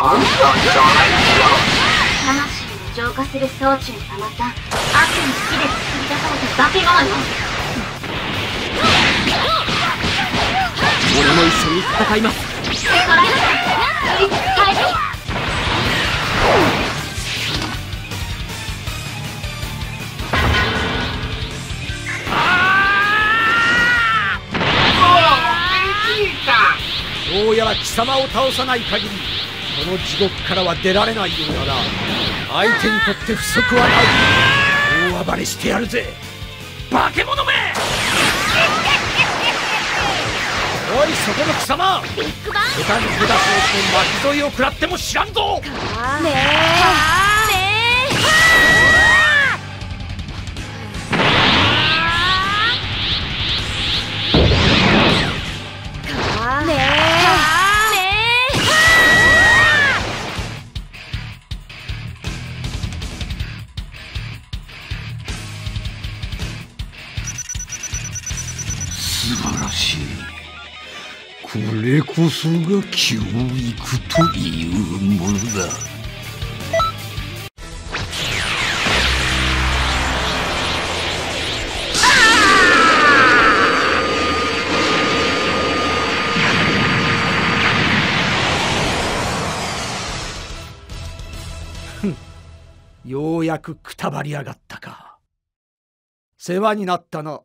魂を浄化する装置にたまった悪の火で作り出された化け物よ。俺も一緒に戦います。どうやら貴様を倒さない限りこの地獄からは出られないようだな。相手にとって不足はない。大暴れしてやるぜ化け物め。おいそこの貴様、豚に手出しをして巻き添えを食らっても知らんぞ。ねえこれこそが教育というものだ。ようやくくたばりやがったか。世話になったな。